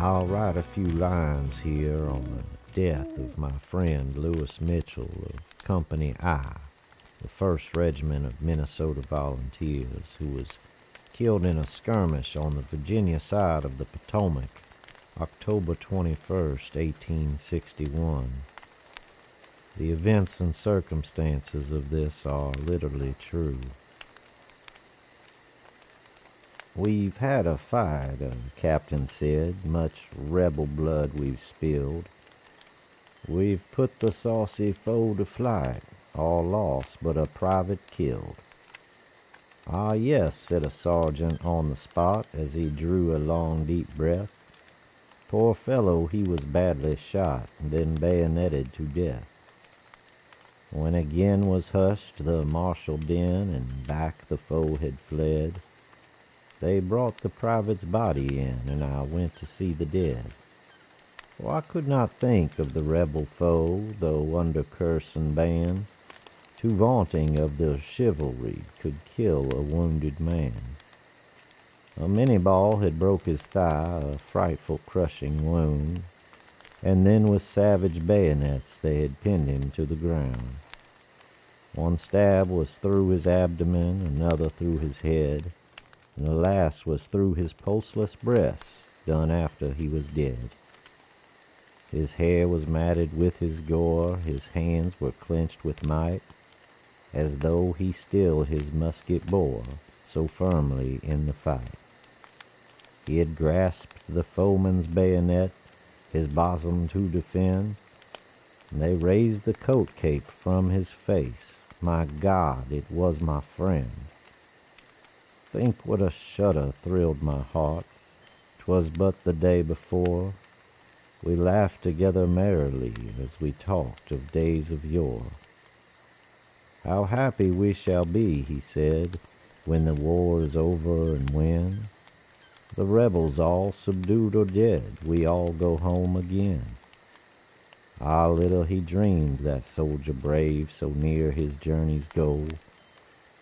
I'll write a few lines here on the death of my friend Louis Mitchell of Company I, the 1st Regiment of Minnesota Volunteers, who was killed in a skirmish on the Virginia side of the Potomac, October 21st, 1861. The events and circumstances of this are literally true. "We've had a fight," the captain said, "much rebel blood we've spilled. We've put the saucy foe to flight, all lost but a private killed." "Ah, yes," said a sergeant on the spot as he drew a long deep breath. "Poor fellow, he was badly shot, then bayoneted to death." When again was hushed the martial din, and back the foe had fled, they brought the private's body in, and I went to see the dead. For I could not think of the rebel foe, though under curse and ban, too vaunting of the chivalry could kill a wounded man. A miniball had broke his thigh, a frightful crushing wound, and then with savage bayonets they had pinned him to the ground. One stab was through his abdomen, another through his head, and the last was through his pulseless breast, done after he was dead. His hair was matted with his gore, his hands were clenched with might, as though he still his musket bore, so firmly in the fight. He had grasped the foeman's bayonet, his bosom to defend, and they raised the coat cape from his face. My God, it was my friend. Think what a shudder thrilled my heart. 'Twas but the day before. We laughed together merrily as we talked of days of yore. "How happy we shall be," he said, "when the war is over and when the rebels all subdued or dead, we all go home again." Ah, little he dreamed, that soldier brave, so near his journey's goal,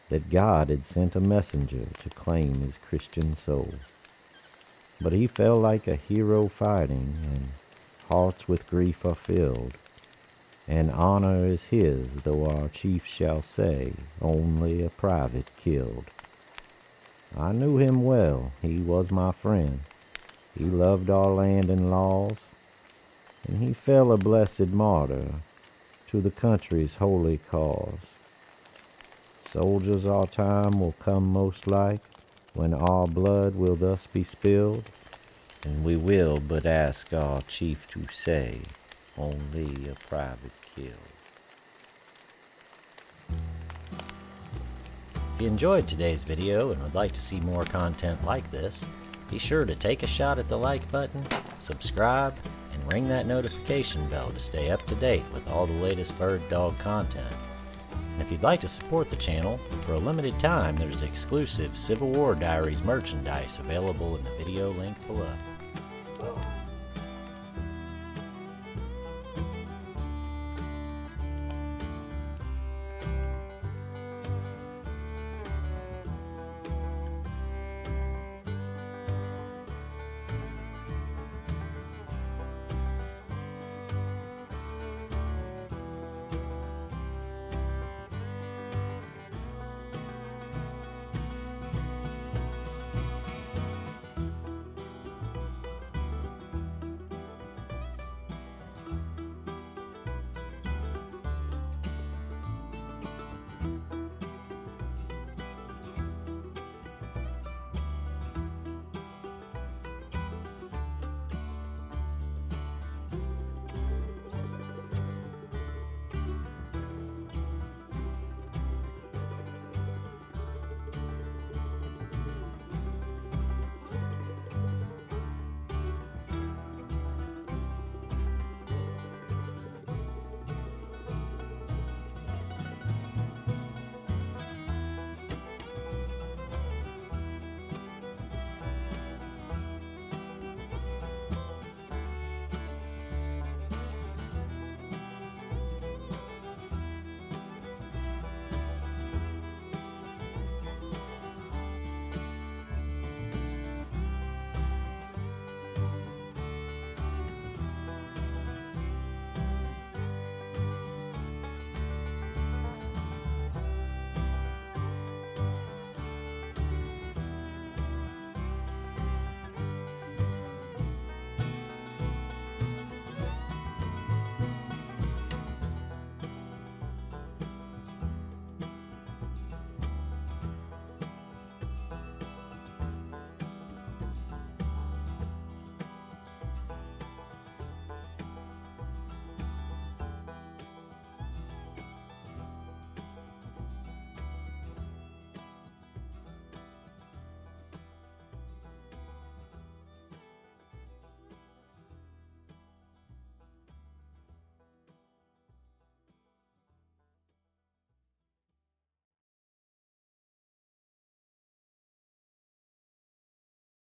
that God had sent a messenger to claim his Christian soul. But he fell like a hero fighting, and hearts with grief are filled, and honor is his, though our chief shall say, "Only a private killed." I knew him well, he was my friend, he loved our land and laws, and he fell a blessed martyr to the country's holy cause. Soldiers, our time will come most like, when our blood will thus be spilled, and we will but ask our chief to say, "Only a private killed." If you enjoyed today's video and would like to see more content like this, be sure to take a shot at the like button, subscribe, and ring that notification bell to stay up to date with all the latest bird-dog content. And if you'd like to support the channel, for a limited time there's exclusive Civil War Diaries merchandise available in the video link below.